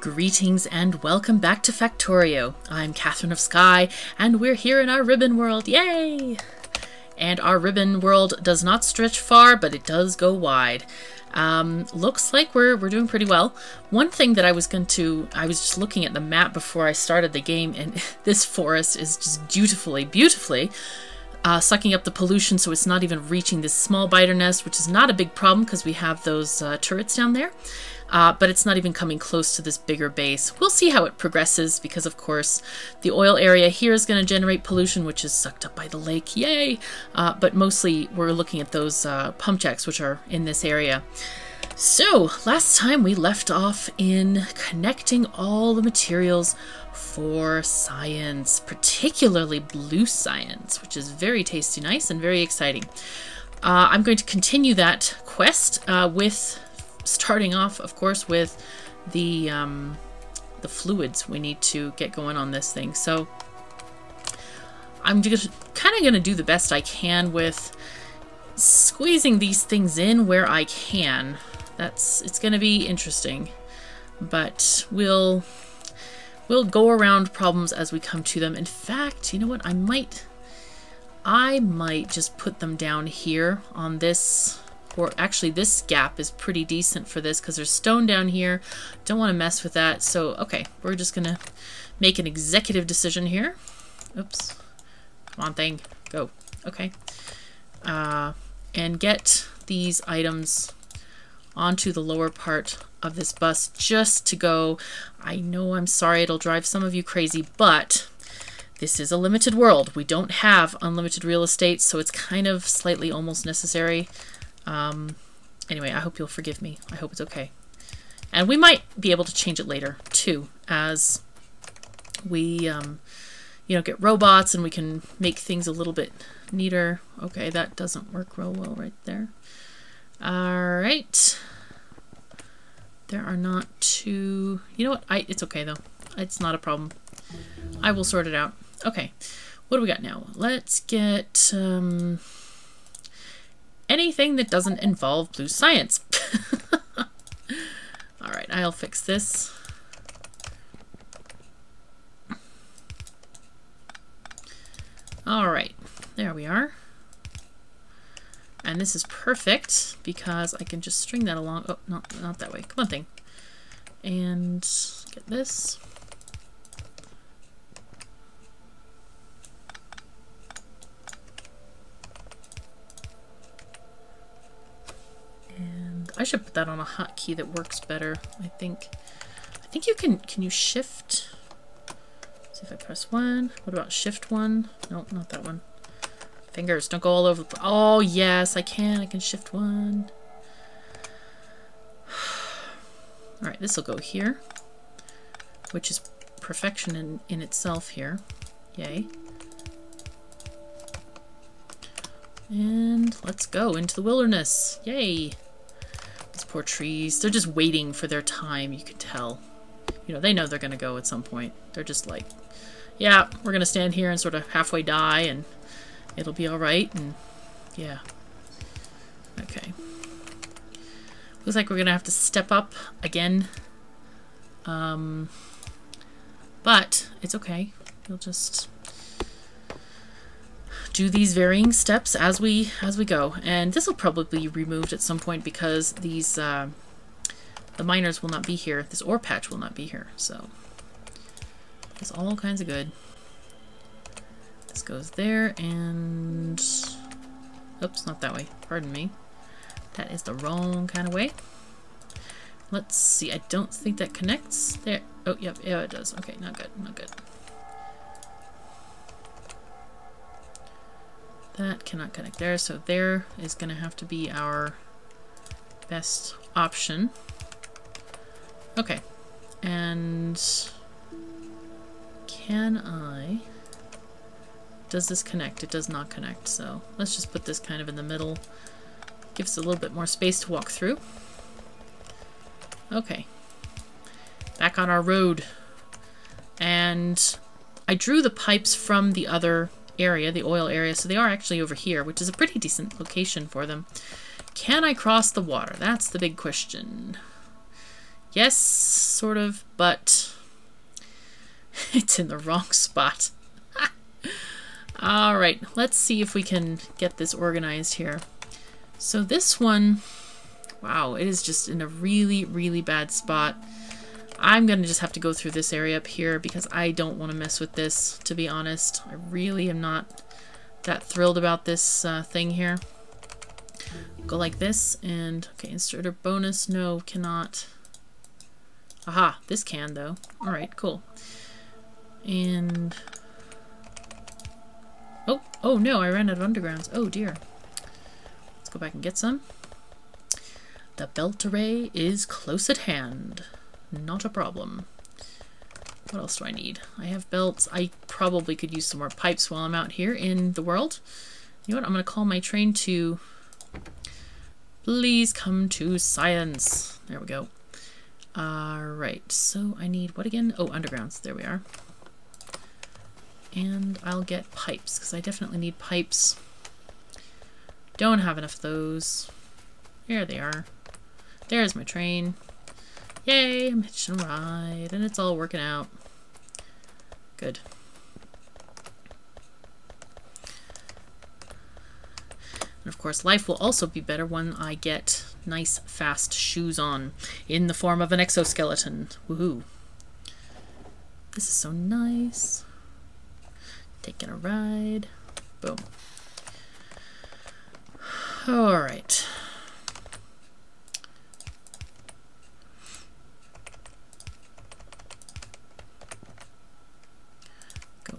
Greetings and welcome back to Factorio. I'm Katherine of Sky, and we're here in our Ribbon World. Yay! And our Ribbon World does not stretch far, but it does go wide. Looks like we're doing pretty well. One thing that I was just looking at the map before I started the game, and this forest is just beautifully sucking up the pollution, so it's not even reaching this small biter nest, which is not a big problem because we have those turrets down there. But it's not even coming close to this bigger base. We'll see how it progresses because, of course, the oil area here is going to generate pollution, which is sucked up by the lake. Yay! But mostly we're looking at those pump jacks, which are in this area. So, last time we left off in connecting all the materials for science, particularly blue science, which is very tasty, nice, and very exciting. I'm going to continue that quest with... starting off, of course, with the fluids we need to get going on this thing. So I'm just kind of going to do the best I can with squeezing these things in where I can. It's going to be interesting, but we'll go around problems as we come to them. In fact, you know what? I might just put them down here on this. Or actually, this gap is pretty decent for this because there's stone down here. Don't want to mess with that. So, okay, we're just going to make an executive decision here. Oops. Come on, thing. Go. Okay. And get these items onto the lower part of this bus just to go. I know, I'm sorry, it'll drive some of you crazy, but... this is a limited world. We don't have unlimited real estate, so it's kind of slightly almost necessary. Anyway, I hope you'll forgive me. I hope it's okay. And we might be able to change it later, too, as we, you know, get robots and we can make things a little bit neater. Okay, that doesn't work real well right there. All right. There are not too... you know what? It's okay, though. It's not a problem. I will sort it out. Okay. What do we got now? Let's get... anything that doesn't involve blue science. All right, I'll fix this. All right, there we are. And this is perfect because I can just string that along. Oh, no, not that way. Come on, thing. And get this. I should put that on a hotkey that works better, I think. I think you can you shift? Let's see if I press 1. What about shift 1? Nope, not that one. Fingers, don't go all over. Oh, yes, I can shift 1. All right, this will go here, which is perfection in itself here. Yay. And let's go into the wilderness. Yay. Poor trees. They're just waiting for their time, you can tell. You know, they know they're gonna go at some point. They're just like, yeah, we're gonna stand here and sort of halfway die and it'll be alright, and yeah. Okay. Looks like we're gonna have to step up again. But it's okay. We'll just do these varying steps as we go, and this will probably be removed at some point because these the miners will not be here. This ore patch will not be here, so it's all kinds of good. This goes there, and oops, not that way. Pardon me. That is the wrong kind of way. Let's see. I don't think that connects there. Oh, yep, yeah, it does. Okay, not good. Not good. That cannot connect there, so there is going to have to be our best option. Okay, and can I... does this connect? It does not connect, so let's just put this kind of in the middle. Gives a little bit more space to walk through. Okay, back on our road. And I drew the pipes from the other area, the oil area, so they are actually over here, which is a pretty decent location for them. Can I cross the water? That's the big question. Yes, sort of, but it's in the wrong spot. All right, let's see if we can get this organized here. So this one, wow, it is just in a really, really bad spot. I'm gonna just have to go through this area up here because I don't want to mess with this, to be honest. I really am not that thrilled about this thing here. Go like this and, okay, inserter bonus, no, cannot. Aha, this can though. All right, cool. And, oh no, I ran out of undergrounds. Oh dear. Let's go back and get some. The belt array is close at hand. Not a problem. What else do I need? I have belts. I probably could use some more pipes while I'm out here in the world. You know what? I'm going to call my train to... Please come to science. There we go. Alright, so I need what again? Oh, undergrounds. There we are. And I'll get pipes, because I definitely need pipes. Don't have enough of those. Here they are. There's my train. Yay, I'm hitching a ride, and it's all working out. Good. And of course, life will also be better when I get nice, fast shoes on, in the form of an exoskeleton. Woohoo. This is so nice. Taking a ride. Boom. Alright.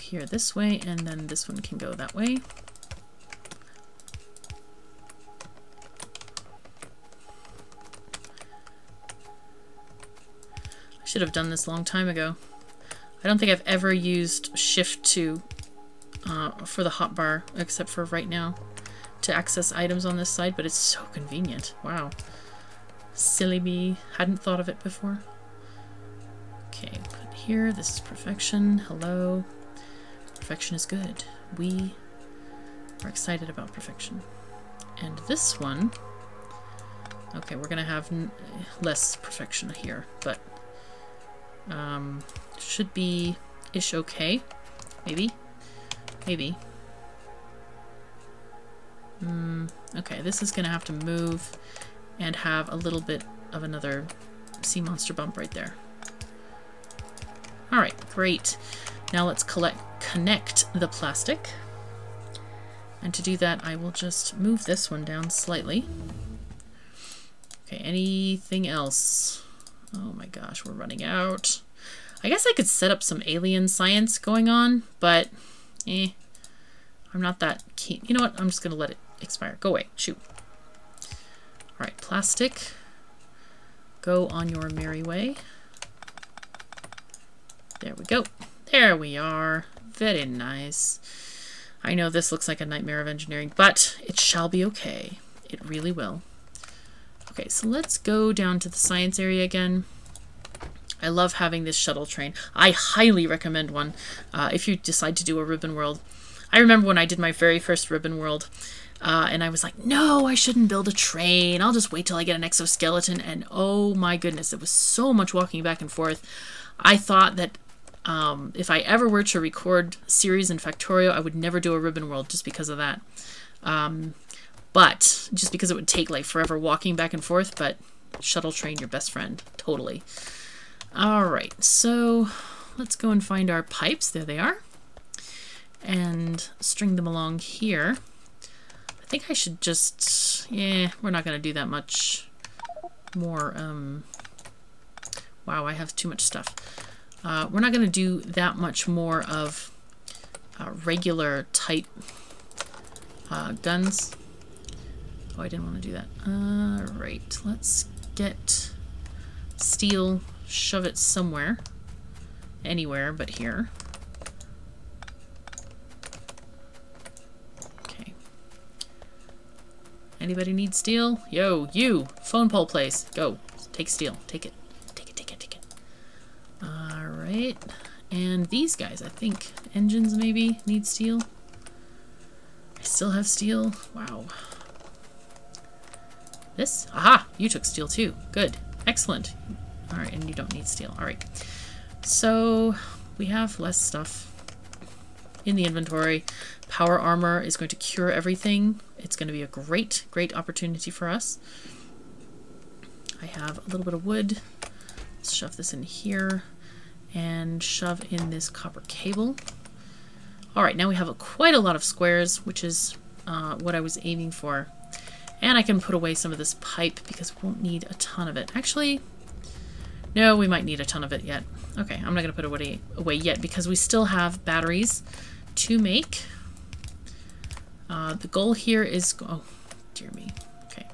Here this way, and then this one can go that way. I should have done this a long time ago. I don't think I've ever used Shift 2 for the hotbar, except for right now, to access items on this side, but it's so convenient. Wow. Silly me. Hadn't thought of it before. Okay, put here. This is perfection. Hello. Perfection is good. We are excited about perfection. And this one, okay, we're gonna have less perfection here, but should be ish okay. Maybe. Okay, this is gonna have to move and have a little bit of another sea monster bump right there. All right, great. Now let's connect the plastic, and to do that I will just move this one down slightly. Okay, anything else? Oh my gosh, we're running out. I guess I could set up some alien science going on, but I'm not that keen. You know what, I'm just gonna let it expire. Go away, shoot. Alright, plastic, go on your merry way. There we go. There we are. Very nice. I know this looks like a nightmare of engineering, but it shall be okay. It really will. Okay, so let's go down to the science area again. I love having this shuttle train. I highly recommend one if you decide to do a Ribbon World. I remember when I did my very first Ribbon World, and I was like, no, I shouldn't build a train. I'll just wait till I get an exoskeleton. And oh my goodness, it was so much walking back and forth. I thought that if I ever were to record series in Factorio, I would never do a Ribbon World just because of that. But just because it would take like forever walking back and forth, but shuttle train your best friend, totally. All right, so let's go and find our pipes. There they are. And string them along here. I think I should just, yeah, we're not gonna do that much more. Wow, I have too much stuff. We're not going to do that much more of regular type guns. Oh, I didn't want to do that. Alright, let's get steel, shove it somewhere. Anywhere but here. Okay. Anybody need steel? Yo, you! Phone pole place. Go. Take steel. Take it. Alright, and these guys, I think, engines maybe, need steel. I still have steel. Wow. This? Aha! You took steel too. Good. Excellent. All right, and you don't need steel. All right, so we have less stuff in the inventory. Power armor is going to cure everything. It's going to be a great, great opportunity for us. I have a little bit of wood. Let's shove this in here and shove in this copper cable. All right, now we have quite a lot of squares, which is what I was aiming for. And I can put away some of this pipe because we won't need a ton of it. Actually, no, we might need a ton of it yet. Okay, I'm not going to put it away yet because we still have batteries to make. The goal here is... oh, dear me. Okay.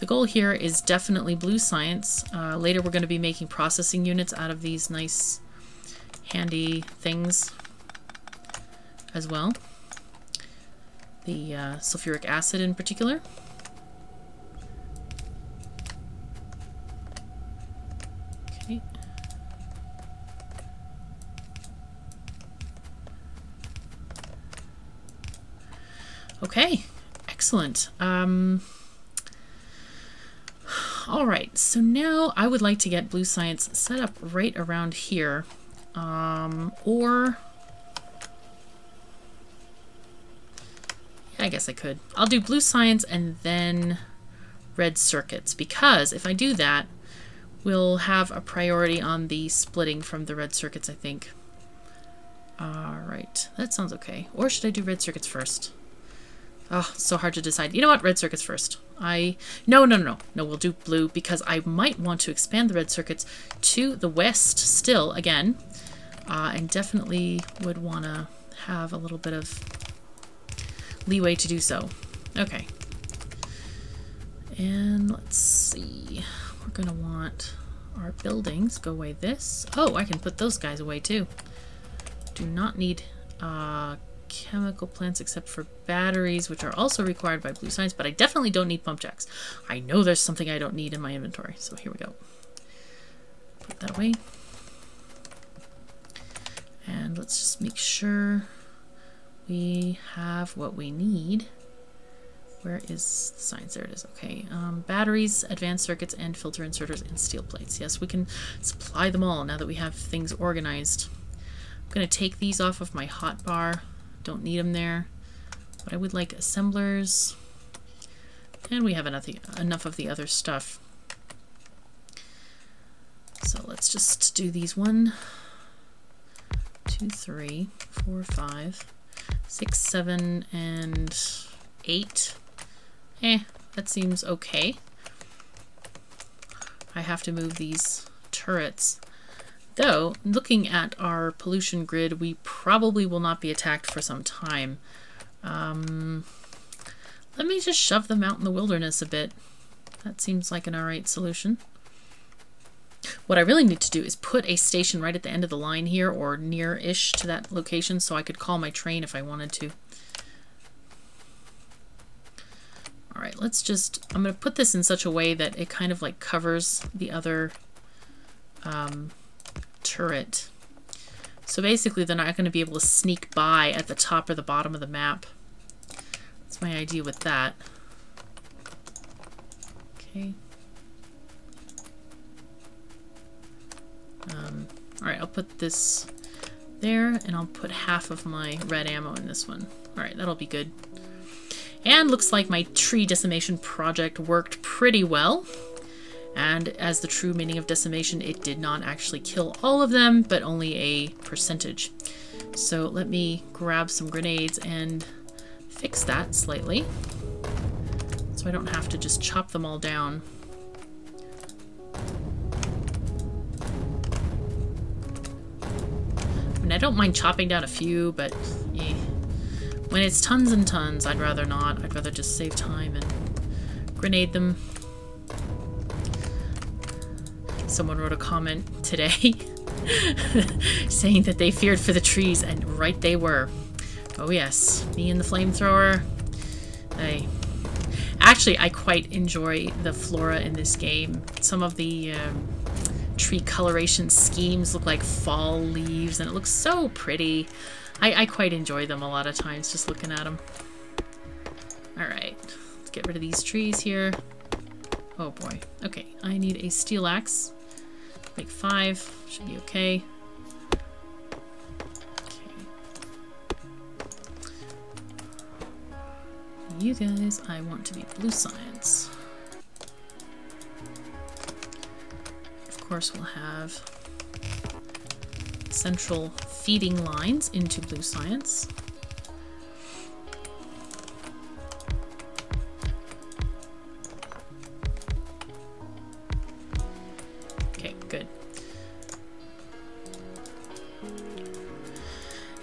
The goal here is definitely blue science. Later we're going to be making processing units out of these nice handy things as well. The sulfuric acid in particular. Okay. Okay, excellent. All right, so now I would like to get blue science set up right around here, or I guess I could. I'll do blue science and then red circuits, because if I do that, we'll have a priority on the splitting from the red circuits, I think. All right, that sounds okay. Or should I do red circuits first? Oh, so hard to decide. You know what? Red circuits first. No, we'll do blue because I might want to expand the red circuits to the west still again, and definitely would want to have a little bit of leeway to do so. Okay. And let's see. We're going to want our buildings. Go away this. Oh, I can put those guys away too. Do not need... chemical plants except for batteries, which are also required by blue science, but I definitely don't need pump jacks. I know there's something I don't need in my inventory, so here we go. Put that away. And let's just make sure we have what we need. Where is the science? There it is. Okay. Batteries, advanced circuits, and filter inserters, and steel plates. Yes, we can supply them all now that we have things organized. I'm going to take these off of my hotbar. Don't need them there, but I would like assemblers, and we have enough of the other stuff. So let's just do these 1, 2, 3, 4, 5, 6, 7, and 8. That seems okay. I have to move these turrets. Though, looking at our pollution grid, we probably will not be attacked for some time. Let me just shove them out in the wilderness a bit. That seems like an alright solution. What I really need to do is put a station right at the end of the line here, or near-ish to that location, so I could call my train if I wanted to. Alright, let's just... I'm going to put this in such a way that it kind of like covers the other... turret. So basically they're not going to be able to sneak by at the top or the bottom of the map. That's my idea with that. Okay. Alright, I'll put this there, and I'll put half of my red ammo in this one. Alright, that'll be good. And looks like my tree decimation project worked pretty well. And as the true meaning of decimation, it did not actually kill all of them, but only a percentage. So let me grab some grenades and fix that slightly, so I don't have to just chop them all down. I mean, I don't mind chopping down a few, but eh. When it's tons and tons, I'd rather not. I'd rather just save time and grenade them. Someone wrote a comment today saying that they feared for the trees, and right they were. Oh yes, me and the flamethrower. I quite enjoy the flora in this game. Some of the tree coloration schemes look like fall leaves, and it looks so pretty. I quite enjoy them a lot of times, just looking at them. Alright, let's get rid of these trees here. Oh boy. Okay, I need a steel axe. Make 5, should be okay. You guys, I want to be blue science. Of course, we'll have central feeding lines into blue science. Okay, good.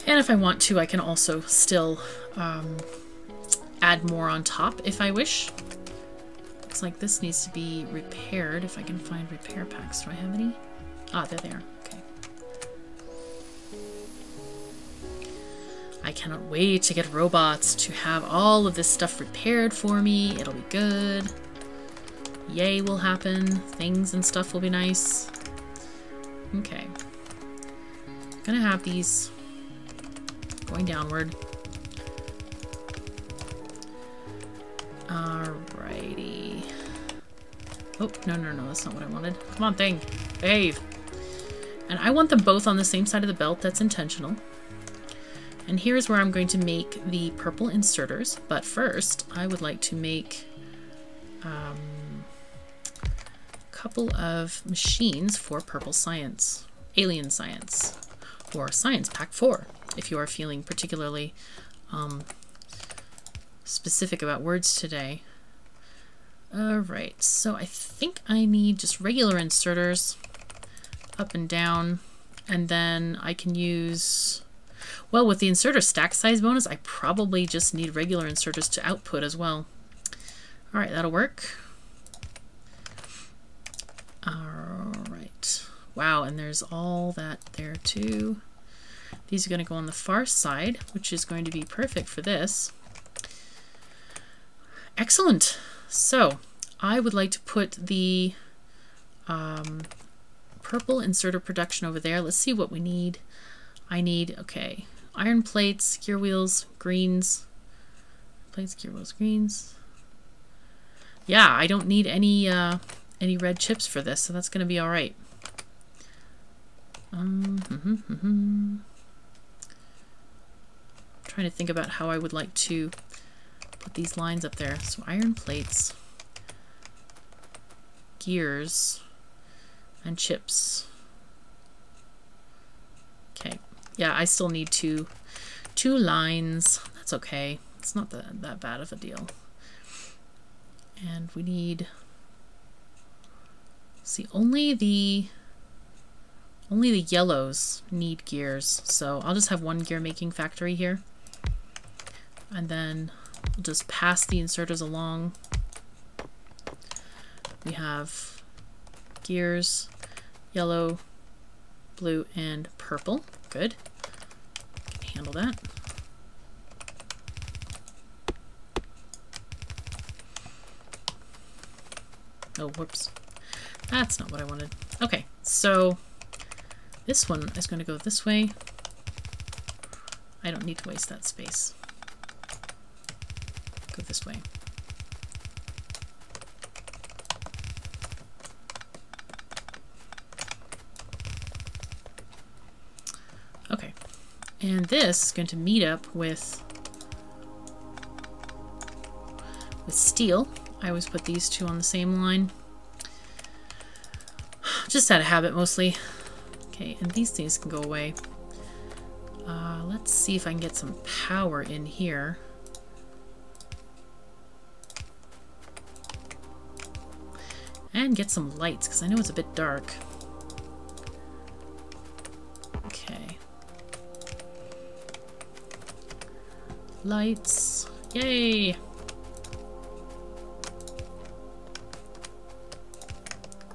And if I want to, I can also still add more on top if I wish. Looks like this needs to be repaired, if I can find repair packs. Do I have any? Ah, they're there. Okay. I cannot wait to get robots to have all of this stuff repaired for me. It'll be good. Yay will happen. Things and stuff will be nice. Okay. I'm gonna have these going downward. Alrighty. Oh, no, that's not what I wanted. Come on, thing. Behave. And I want them both on the same side of the belt. That's intentional. And here's where I'm going to make the purple inserters. But first, I would like to make a couple of machines for purple science. Alien science. Or science pack 4, if you are feeling particularly specific about words today. Alright, so I think I need just regular inserters up and down, and then I can use, well, with the inserter stack size bonus, I probably just need regular inserters to output as well. Alright, that'll work. Alright. Wow, and there's all that there too. These are going to go on the far side, which is going to be perfect for this. Excellent. So I would like to put the purple inserter production over there. Let's see what we need. I need, okay, iron plates, gear wheels, greens. Plates, gear wheels, greens. Yeah, I don't need any red chips for this, so that's going to be all right. I'm trying to think about how I would like to put these lines up there. So iron plates, gears, and chips. Okay, yeah, I still need two lines. That's okay. It's not that bad of a deal. And we need, see, only the yellows need gears. So I'll just have one gear making factory here, and then we'll just pass the inserters along. We have gears, yellow, blue, and purple. Good. Can handle that. Oh, whoops. That's not what I wanted. Okay, so this one is going to go this way. I don't need to waste that space. Go this way. Okay, and this is going to meet up with steel. I always put these two on the same line, just out of habit mostly. Okay, and these things can go away. Let's see if I can get some power in here. And get some lights, because I know it's a bit dark. Okay. Lights. Yay!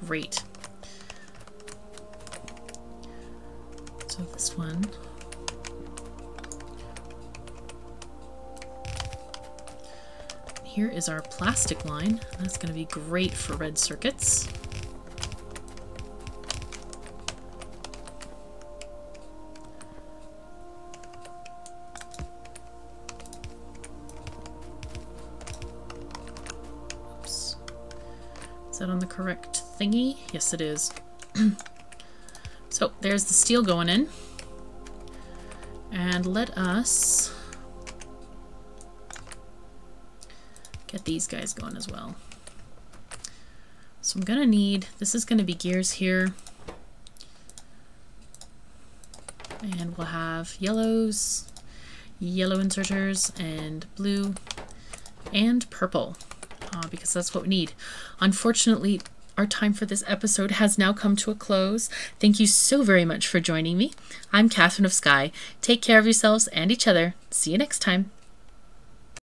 Great. So this one. Here is our plastic line. That's going to be great for red circuits. Oops. Is that on the correct thingy? Yes, it is. So there's the steel going in. And let us get these guys going as well. So I'm gonna need, this is gonna be gears here. And we'll have yellows, yellow inserters, and blue, and purple, because that's what we need. Unfortunately, our time for this episode has now come to a close. Thank you so very much for joining me. I'm Katherine of Sky. Take care of yourselves and each other. See you next time.